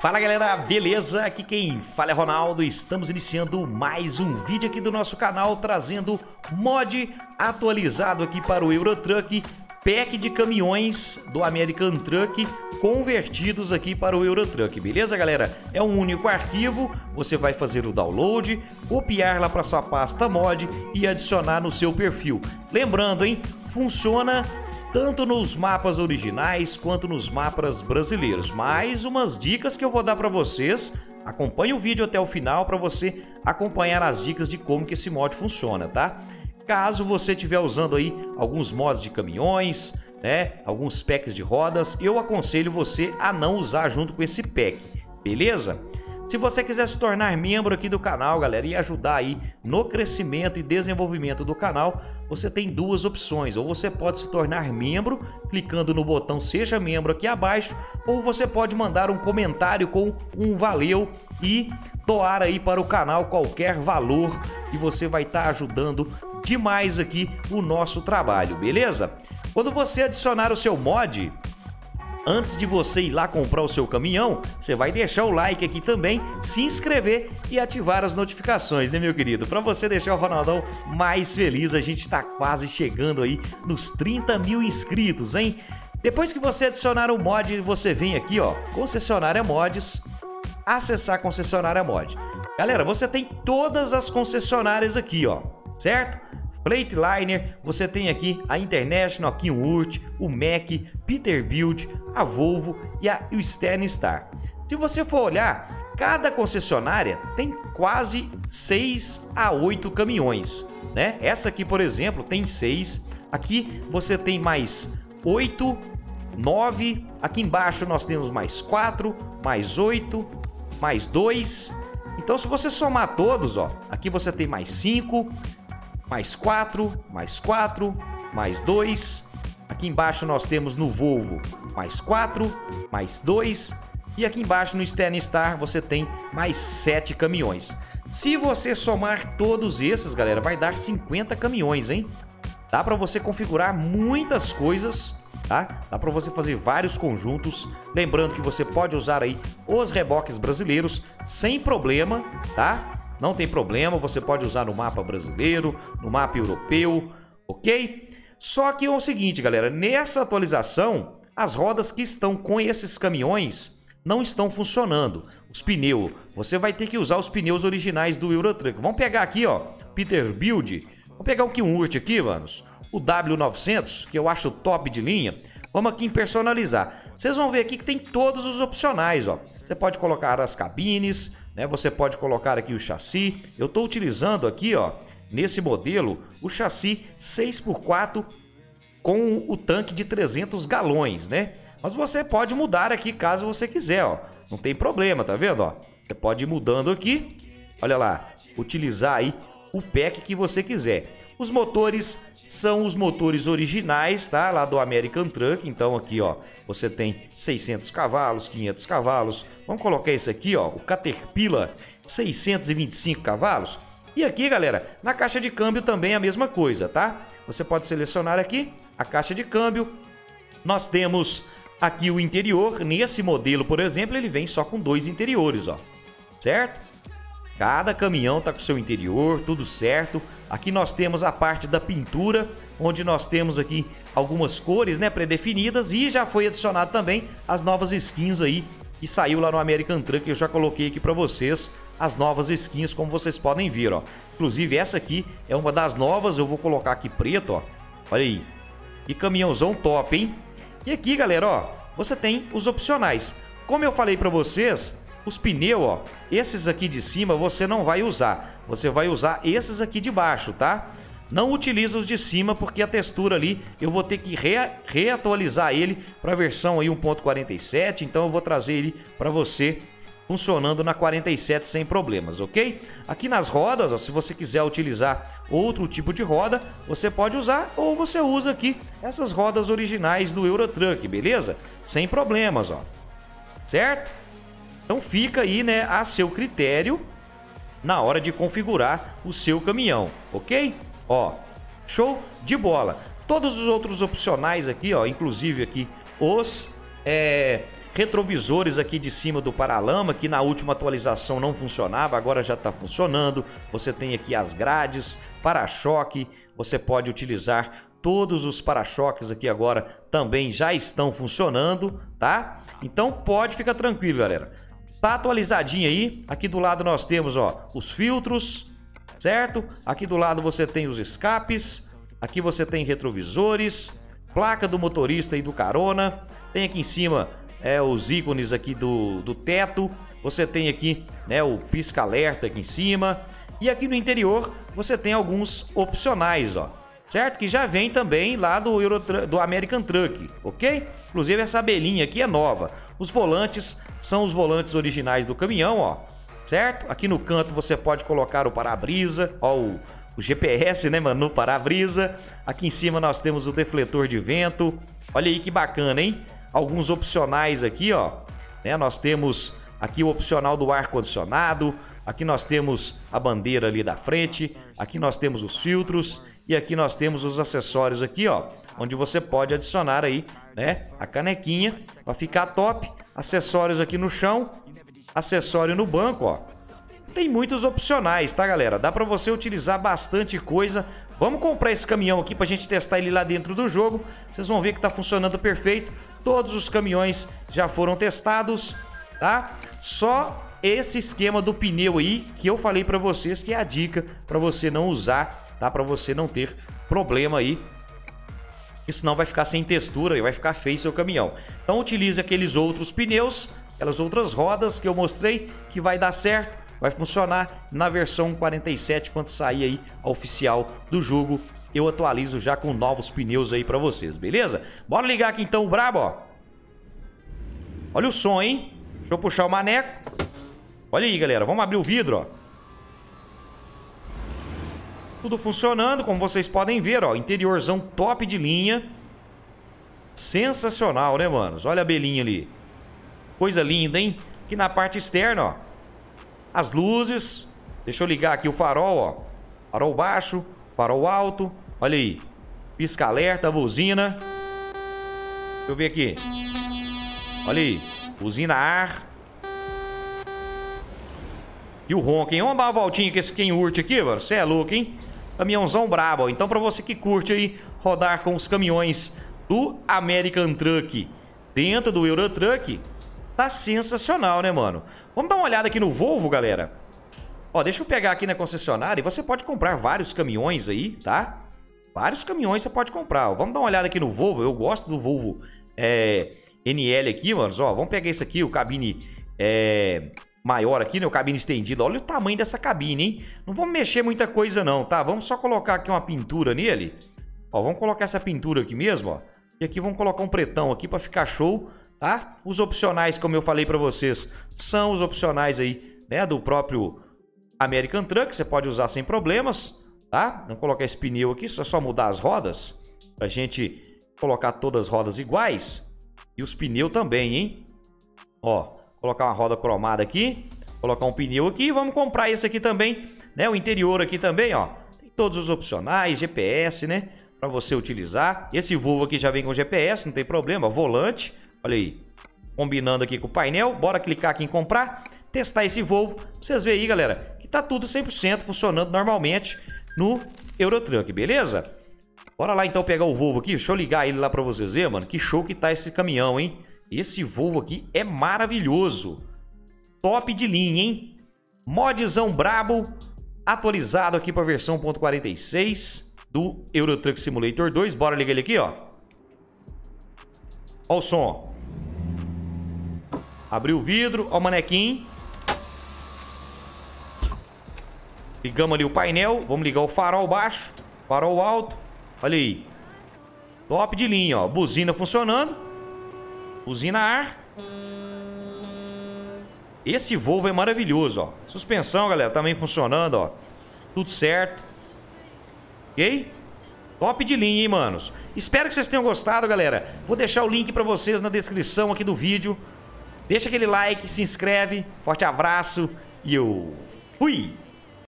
Fala galera, beleza? Aqui quem fala é Ronaldo. Estamos iniciando mais um vídeo aqui do nosso canal, trazendo mod atualizado aqui para o Euro Truck, pack de caminhões do American Truck convertidos aqui para o Euro Truck, beleza galera? É um único arquivo, você vai fazer o download, copiar lá para sua pasta mod e adicionar no seu perfil. Lembrando, hein, funciona tanto nos mapas originais quanto nos mapas brasileiros. Mais umas dicas que eu vou dar para vocês. Acompanhe o vídeo até o final para você acompanhar as dicas de como que esse mod funciona, tá? Caso você estiver usando aí alguns mods de caminhões, né, alguns packs de rodas, eu aconselho você a não usar junto com esse pack, beleza? Se você quiser se tornar membro aqui do canal, galera, e ajudar aí no crescimento e desenvolvimento do canal, você tem duas opções. Ou você pode se tornar membro clicando no botão Seja Membro aqui abaixo, ou você pode mandar um comentário com um valeu e doar aí para o canal qualquer valor, e você vai estar ajudando demais aqui o nosso trabalho, beleza? Quando você adicionar o seu mod, antes de você ir lá comprar o seu caminhão, você vai deixar o like aqui também, se inscrever e ativar as notificações, né, meu querido? Para você deixar o Ronaldão mais feliz. A gente tá quase chegando aí nos 30 mil inscritos, hein? Depois que você adicionar o mod, você vem aqui, ó, concessionária mods, acessar concessionária mod. Galera, você tem todas as concessionárias aqui, ó, certo? Freightliner, você tem aqui a International, a Kenworth, o Mac, Peterbilt, a Volvo e a Sternstar. Se você for olhar, cada concessionária tem quase 6 a 8 caminhões, né? Essa aqui, por exemplo, tem 6. Aqui você tem mais 8, 9. Aqui embaixo nós temos mais 4, mais 8, mais 2. Então, se você somar todos, ó, aqui você tem mais 5, mais 4, mais 4, mais 2. Aqui embaixo nós temos no Volvo mais 4, mais 2. E aqui embaixo no Sternstar você tem mais 7 caminhões. Se você somar todos esses, galera, vai dar 50 caminhões, hein? Dá para você configurar muitas coisas, tá? Dá para você fazer vários conjuntos. Lembrando que você pode usar aí os reboques brasileiros sem problema, tá? Não tem problema, você pode usar no mapa brasileiro, no mapa europeu, ok? Só que é o seguinte, galera, nessa atualização, as rodas que estão com esses caminhões não estão funcionando. Os pneus, você vai ter que usar os pneus originais do Euro Truck. Vamos pegar aqui, ó, Peterbilt, vamos pegar o Kenworth aqui, manos, o W900, que eu acho top de linha. Vamos aqui em personalizar. Vocês vão ver aqui que tem todos os opcionais, ó. Você pode colocar as cabines, né? Você pode colocar aqui o chassi. Eu estou utilizando aqui, ó, nesse modelo, o chassi 6x4 com o tanque de 300 galões, né? Mas você pode mudar aqui caso você quiser, ó. Não tem problema, tá vendo, ó? Você pode ir mudando aqui. Olha lá, utilizar aí o pack que você quiser. Os motores são os motores originais, tá? Lá do American Truck. Então aqui, ó, você tem 600 cavalos, 500 cavalos. Vamos colocar esse aqui, ó, o Caterpillar, 625 cavalos. E aqui, galera, na caixa de câmbio também é a mesma coisa, tá? Você pode selecionar aqui a caixa de câmbio. Nós temos aqui o interior. Nesse modelo, por exemplo, ele vem só com 2 interiores, ó, certo? Cada caminhão tá com seu interior, tudo certo. Aqui nós temos a parte da pintura, onde nós temos aqui algumas cores, né, pré-definidas, e já foi adicionado também as novas skins aí, que saiu lá no American Truck. Eu já coloquei aqui para vocês as novas skins, como vocês podem ver, ó. Inclusive essa aqui é uma das novas, eu vou colocar aqui preto, ó. Olha aí, que caminhãozão top, hein? E aqui, galera, ó, você tem os opcionais. Como eu falei para vocês, os pneus, ó, esses aqui de cima você não vai usar. Você vai usar esses aqui de baixo, tá? Não utiliza os de cima porque a textura ali eu vou ter que reatualizar ele para a versão aí 1.47. Então eu vou trazer ele para você funcionando na 47 sem problemas, ok? Aqui nas rodas, ó, se você quiser utilizar outro tipo de roda, você pode usar, ou você usa aqui essas rodas originais do Euro Truck, beleza? Sem problemas, ó. Certo? Então fica aí, né, a seu critério na hora de configurar o seu caminhão, ok? Ó, show de bola. Todos os outros opcionais aqui, ó, inclusive aqui os retrovisores aqui de cima do paralama, que na última atualização não funcionava, agora já está funcionando. Você tem aqui as grades, para-choque, você pode utilizar todos os para-choques aqui agora também já estão funcionando, tá? Então pode ficar tranquilo, galera. Tá atualizadinho aí. Aqui do lado nós temos, ó, os filtros, certo? Aqui do lado você tem os escapes, aqui você tem retrovisores, placa do motorista e do carona. Tem aqui em cima os ícones aqui do teto. Você tem aqui, né, o pisca-alerta aqui em cima. E aqui no interior você tem alguns opcionais, ó, certo? Que já vem também lá do American Truck, ok? Inclusive essa abelhinha aqui é nova. Os volantes são os volantes originais do caminhão, ó, certo? Aqui no canto você pode colocar o para-brisa, ó, o GPS, né, mano, no para-brisa. Aqui em cima nós temos o defletor de vento. Olha aí que bacana, hein? Alguns opcionais aqui, ó, né? Nós temos aqui o opcional do ar-condicionado. Aqui nós temos a bandeira ali da frente, aqui nós temos os filtros e aqui nós temos os acessórios aqui, ó, onde você pode adicionar aí, né, a canequinha para ficar top, acessórios aqui no chão, acessório no banco, ó. Tem muitos opcionais, tá, galera? Dá para você utilizar bastante coisa. Vamos comprar esse caminhão aqui pra gente testar ele lá dentro do jogo. Vocês vão ver que tá funcionando perfeito. Todos os caminhões já foram testados, tá? Só esse esquema do pneu aí que eu falei pra vocês, que é a dica pra você não usar, tá? Pra você não ter problema aí, porque senão vai ficar sem textura e vai ficar feio seu caminhão. Então utilize aqueles outros pneus, aquelas outras rodas que eu mostrei, que vai dar certo, vai funcionar. Na versão 47, quando sair aí a oficial do jogo, eu atualizo já com novos pneus aí pra vocês, beleza? Bora ligar aqui então o brabo, ó. Olha o som, hein? Deixa eu puxar o maneco. Olha aí, galera, vamos abrir o vidro, ó. Tudo funcionando, como vocês podem ver, ó. Interiorzão top de linha. Sensacional, né, manos? Olha a abelhinha ali. Coisa linda, hein? Aqui na parte externa, ó, as luzes. Deixa eu ligar aqui o farol, ó. Farol baixo, farol alto. Olha aí. Pisca-alerta, buzina. Deixa eu ver aqui. Olha aí. Buzina ar. E o ronco, hein? Vamos dar uma voltinha com esse Kenworth aqui, mano. Você é louco, hein? Caminhãozão brabo, ó. Então, pra você que curte aí rodar com os caminhões do American Truck dentro do Euro Truck, tá sensacional, né, mano? Vamos dar uma olhada aqui no Volvo, galera. Ó, deixa eu pegar aqui na concessionária. E você pode comprar vários caminhões aí, tá? Vários caminhões você pode comprar, ó. Vamos dar uma olhada aqui no Volvo. Eu gosto do Volvo NL aqui, mano. Ó, vamos pegar esse aqui, o cabine maior aqui, né? O cabine estendido. Olha o tamanho dessa cabine, hein? Não vamos mexer muita coisa não, tá? Vamos só colocar aqui uma pintura nele. Ó, vamos colocar essa pintura aqui mesmo, ó. E aqui vamos colocar um pretão aqui pra ficar show, tá? Os opcionais, como eu falei pra vocês, são os opcionais aí, né, do próprio American Truck. Você pode usar sem problemas, tá? Vamos colocar esse pneu aqui, só mudar as rodas, pra gente colocar todas as rodas iguais. E os pneus também, hein? Ó, colocar uma roda cromada aqui, colocar um pneu aqui. Vamos comprar esse aqui também, né? O interior aqui também, ó. Tem todos os opcionais, GPS, né? Pra você utilizar. Esse Volvo aqui já vem com GPS, não tem problema. Volante, olha aí. Combinando aqui com o painel. Bora clicar aqui em comprar. Testar esse Volvo. Pra vocês verem aí, galera, que tá tudo 100% funcionando normalmente no Euro Truck, beleza? Bora lá então pegar o Volvo aqui. Deixa eu ligar ele lá pra vocês verem, mano. Que show que tá esse caminhão, hein? Esse Volvo aqui é maravilhoso. Top de linha, hein? Modzão brabo. Atualizado aqui para a versão 1.46 do Euro Truck Simulator 2. Bora ligar ele aqui, ó. Ó o som. Abriu o vidro. Ó o manequim. Ligamos ali o painel. Vamos ligar o farol baixo, farol alto. Olha aí. Top de linha, ó. Buzina funcionando. Buzina ar. Esse Volvo é maravilhoso, ó. Suspensão, galera, também funcionando, ó. Tudo certo. Ok? Top de linha, hein, manos? Espero que vocês tenham gostado, galera. Vou deixar o link pra vocês na descrição aqui do vídeo. Deixa aquele like, se inscreve. Forte abraço e eu fui!